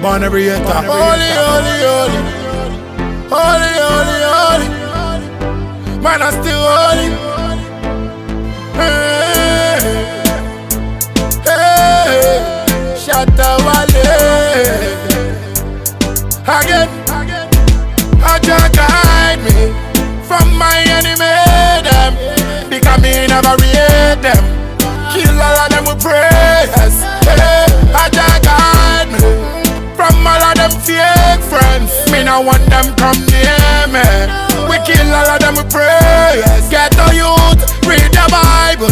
Bonabrieta. Holy, holy, holy. Holy, holy, holy. Man, I'm still holy. Hey, hey. Shatta Wale. Again. How you guide me from my enemy? Because me never read them. Kill all of them with prayers. Hey, Jah guide me from all of them fake friends. Me no want them come near me. We kill all of them with prayers. Get the youth, read the Bible,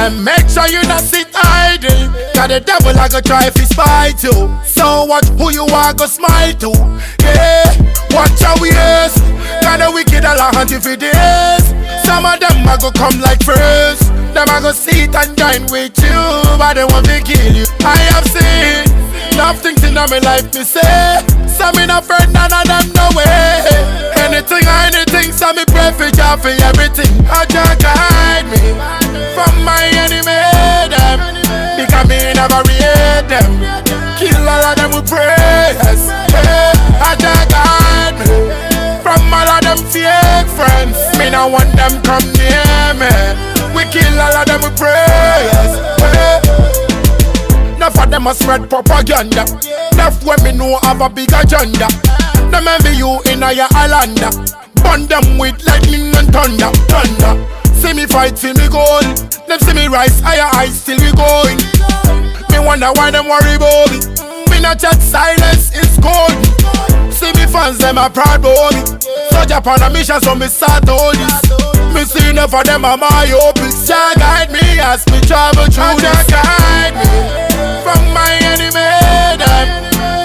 and make sure you not sit idle. Cause the devil a go try to spite you. So watch who you are go smite to. Yeah, watch your ways. Cause the wicked all a hunt you for days. Some of them a go come like first. Them a go sit and dine with you, but they want to kill you. I have seen enough things in my life to say. So me not afraid none of them no way. Anything or anything, so me pray for Jah for everything. How Jah guide me from my enemy them, because me never read them. Kill all of them with prayers. Hey, how Jah guide me from all of them fake friends. Me no want them come near me. We kill all of them with prayers. Hey. Enough of them a spread propaganda. Enough women who have a big agenda. Them envy you in a your island. Burn them with lightning and thunder. See me fight, see me goal. Them see me rise, higher eyes till we going. Me wonder why them worry about me. Me not chat, silence is gold. See me fans, them a proud boy. So Japan a mission, so me start all this. Me see enough of them a myopic. Jah guide me as me travel through this. Jah guide me from my enemy them,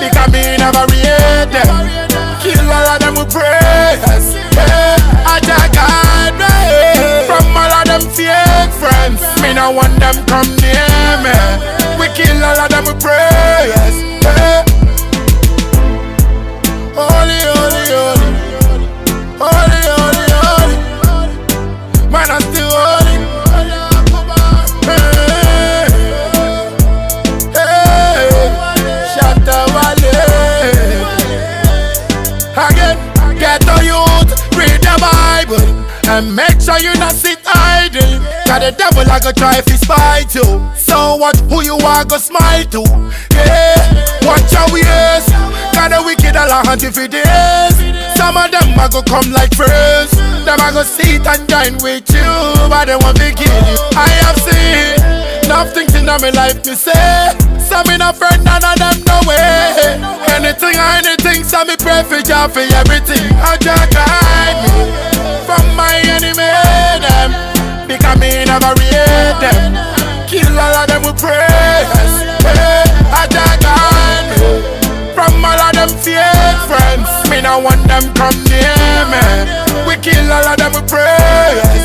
because me never read them. Kill all of them with prayers. Jah guide me from all of them fake friends. Me no want them come near me. We kill all of them with prayers. Holy, holy, holy. Holy, holy, holy. Man, I'm still holy. Hey, hey. Shatta Wale. Again, get the youth, read the Bible, and make sure you not sit idle. Cause the devil a go try to spite you. So watch who you are go smite to. Yeah, watch your ways. Cause the wicked all a hunt you for days. Some of them a go come like friends. Them a go sit and dine with you, but they want to kill you. I have seen enough things in my life to say. So me not afraid none of them no way. Anything or anything, so me pray for Jah for everything. How Jah guide me from my enemy them, because me never read them. Kill all of them with prayers. How Jah guide me from all of them fake friends. Me no want them come near me. We kill all of them with prayers.